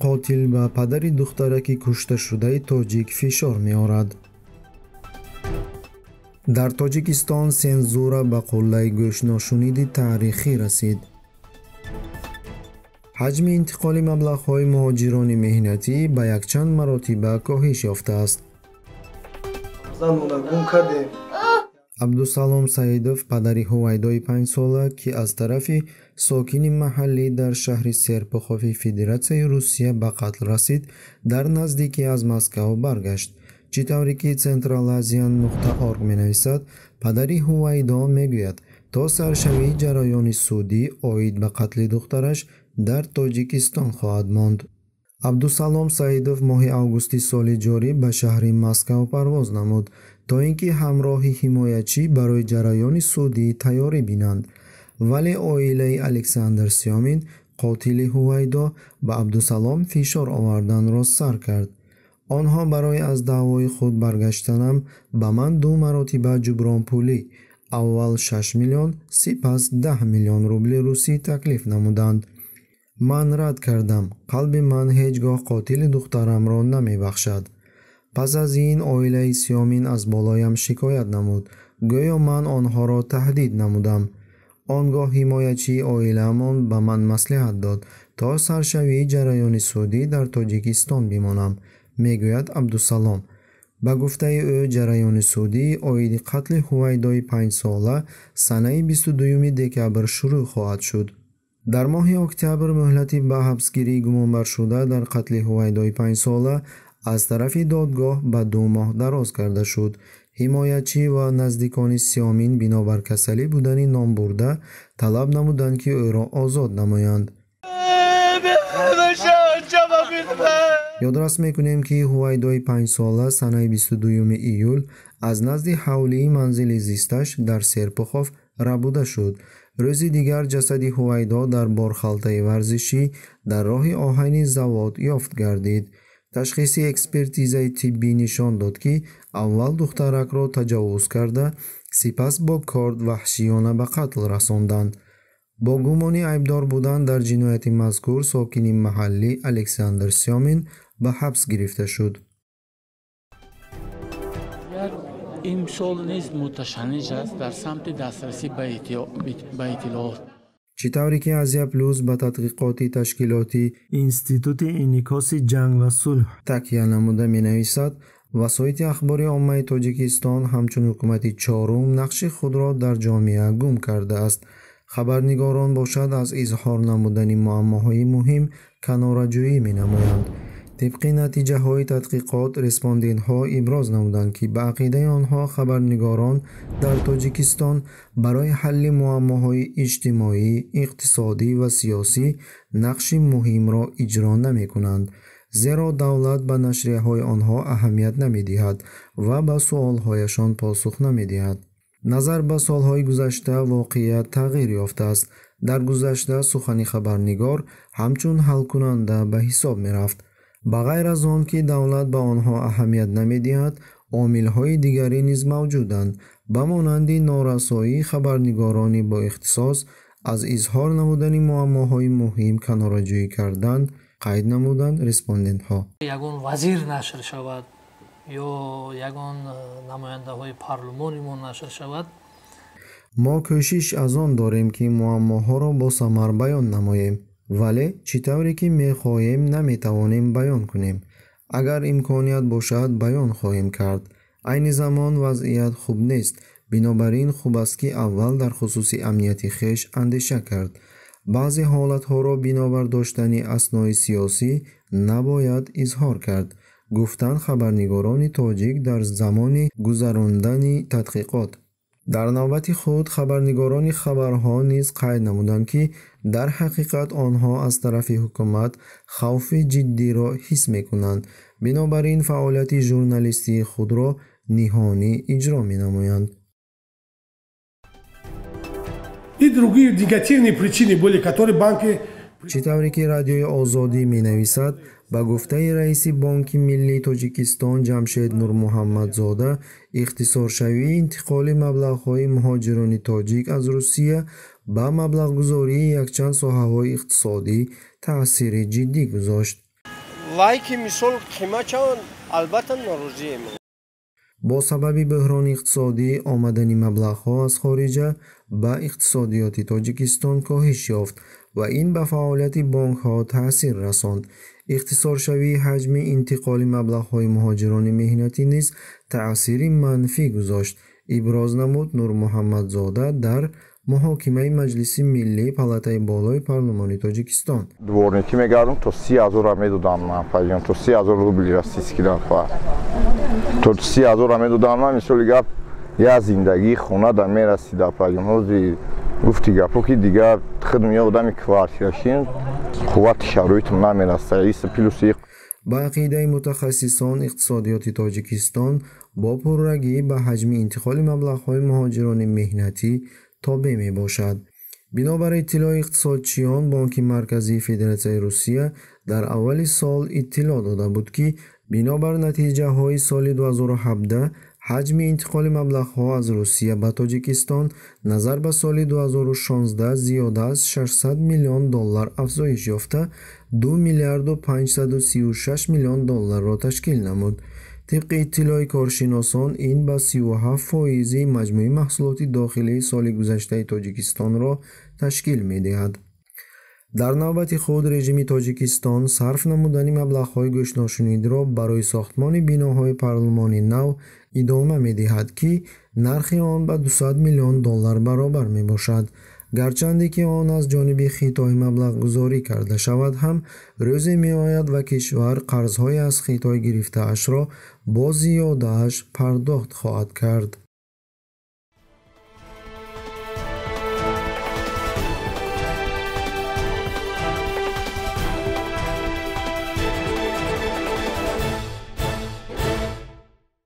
قاتل و پدر دخترک کشته شده تاجیک فشار می آورد. در تاجیکستان سنزور به قله گوش‌ناشنید تاریخی رسید. حجم انتقال مبلغ‌های مهاجران مهنتی به یک چند مراتبه کاهش یافته است. عبدالسلام سعیدوف پدری هویدای 5 ساله که از طرف ساکین محلی در شهر سرپخوف فدراسیون روسیه به قتل رسید، در نزدیکی از مسکو برگشت. چطوری که centralasian.org می‌نویسد، پدری هویدا می‌گوید تا سرشوی جرایان سودی آید به قتل دخترش در تاجیکستان خواهد ماند. عبدالسلام سعیدوف ماه آگوست سال جاری به شهر مسکو پرواز نمود تا اینکه همراه حمایتچی برای جریان سودی تیاری بینند، ولی عائله الکساندر سیومین قاتل هویدا به عبدالسلام فشار آوردن را سر کرد. آنها برای از دعوای خود برگشتنم به من 2 مراتبه جبران پولی، اول 6 میلیون سپس 10 میلیون روبل روسی تکلیف نمودند. من رد کردم. قلب من هیچگاه قاتل دخترم را نمی بخشد. پس از این عائله سیومین از بالایم شکایت نمود، گویا من آنها را تهدید نمودم. آنگاه حمایتچی عائله‌مان به من مصلحت داد تا سرشوی جریان سودی در تاجیکستان بمانم، میگوید عبدالسلام. به گفته او جریان سودی عاید قتل هویدای 5 ساله سنه 22 دکبر شروع خواهد شد. در ماه اکتبر مهلتی به حبسگیری گمانبر شده در قتل هویدای 5 ساله از طرف دادگاه به 2 ماه دراز کرده شد. حمایتچی و نزدیکان سیومین بنابر کسلی بودن نام برده طلب نمودند که او را آزاد نمایند. یادرس میکنیم که هویدای 5 ساله سنه 22 ایول از نزد حولی منزل زیستش در سرپخوف ربوده شد. روزی دیگر جسد هویدا در بارخلطه ورزشی در راه آهن زواد یافت گردید. تشخیص اکسپرتیزه طبی نشان داد که اول دخترک را تجاوز کرده، سپس با کارد وحشیانه به قتل رساندند. با گمانی عیبدار بودن در جنایت مذکور، ساکن محلی الکساندر سیومین به حبس گرفته شد. امسال نیز متشنج است در سمت دسترسی به اطلاعات. چطوری که ازیا پلوس به تحقیقات تشکیلاتی انستیتوت انعکاس جنگ و صلح تکیه نموده می‌نویسد، وسایط اخباری عامه تاجیکستان همچون حکومت چهارم نقش خود را در جامعه گم کرده است. خبرنگاران باشد از اظهار نمودن معماهای مهم کناره‌جویی می‌نمایند. طبق نتیجه های تحقیقات، رسپاندنت ها ابراز نمودند که به عقیده آنها خبرنگاران در تاجیکستان برای حل معماهای اجتماعی، اقتصادی و سیاسی نقش مهم را اجرا نمی کنند، زیرا دولت به نشریه های آنها اهمیت نمی دهد و به سوال هایشان پاسخ نمی دهد. نظر به سالهای گذشته واقعیت تغییر یافته است. در گذشته سخن خبرنگار همچون حل کننده به حساب می رفت. بغیر از آن که دولت به آنها اهمیت نمیدهد، عامل‌های دیگری نیز موجودند، بمانند نارسایی خبرنگارانی با اختصاص از اظهار نمودن معماهای مهم کناره‌جویی کردن، قید نمودن رسپاندنت‌ها. یگان وزیر نشر شود یا یگان نماینده‌های پارلمانمون نشر شود. ما کوشش از آن داریم که معماها را با ثمر بیان نماییم، ولی چطوری که میخواهیم نمیتوانیم بیان کنیم. اگر امکانیت باشد بیان خواهیم کرد. این زمان وضعیت خوب نیست، بنابراین خوب است که اول در خصوص امنیت خیش اندیشه کرد. بعضی حالتها را بنابر داشتن اسناد سیاسی نباید اظهار کرد، گفتند خبرنگاران تاجیک در زمان گذراندن تحقیقات. در نوبت خود خبرنگاران خبرها نیز قید نمودند که در حقیقت آنها از طرف حکومت خوف جدی را حس می‌کنند، بنابراین فعالیت ژورنالیستی خود را نهانی اجرا می‌نمایند. چطوری که رادیوی آزادی می‌نویسد، با گفته رئیس بانک ملی تاجیکستان جمشید نورمحمدزاده، اختصارشوی انتقال مبلغ‌های مهاجران تاجیک از روسیه با مبلغ‌گذاری یکچند ساحه‌های اقتصادی تأثیر جدی گذاشت. лайки мисол қимачон албатта норозием. با سبب بحران اقتصادی آمدن مبلغ‌ها از خارجه به اقتصادیات تاجیکستان کاهش یافت و این به فعالیت بانک‌ها تأثیر رساند. اختصارشوی حجم انتقال مبلغ‌های مهاجران مهنتی نیز تأثیر منفی گذاشت. ابراز نمود نورمحمدزاده در محاکمه مجلس ملی پالاتای بالای پارلمان تاجیکستان. دوباره که میگردم تو 30000 میدادم من فعلا تو 30000 روبل راستیسکیدم فقط. تو 30000 میدادم من مثل گپ یا زندگی خونه دم میرسیدم فعلا روزی گفتی گپو که دیگه خدمت آدمی کوارتیاشین قوت شرایط من میرسیدم پلوسی. با عقیده متخصصان اقتصادیات تاجیکستان با پررگی به حجم انتقال مبلغ‌های مهاجران مهنتی تابع می باشد. بنابر اطلاع اقتصادچیان، بانک مرکزی فدراسیون روسیه در اول سال اطلاع داده بود که بنابر نتیجه های سال 2017 حجم انتقال مبلغ‌ها از روسیه به تاجیکستان نظر به سال 2016 زیاده از 600 میلیون دلار افزایش یافته 2 میلیارد و 536 میلیون دلار را تشکیل نمود. طبق اطلاع کارشناسان این به 37% مجموعی محصولات داخلی سال گذشته تاجیکستان را تشکیل می‌دهد. در نوبت خود رژیم تاجیکستان صرف نمودن مبلغ‌های گشناشنید را برای ساختمان بناهای پارلمانی نو ادامه می‌دهد که نرخ آن به 200 میلیون دلار برابر می‌باشد. گرچند که آن از جانب خیتای مبلغ گذاری کرده شود هم روزی می آید و کشور قرض‌های از خیتای گرفته اش را با زیاده‌اش پرداخت خواهد کرد.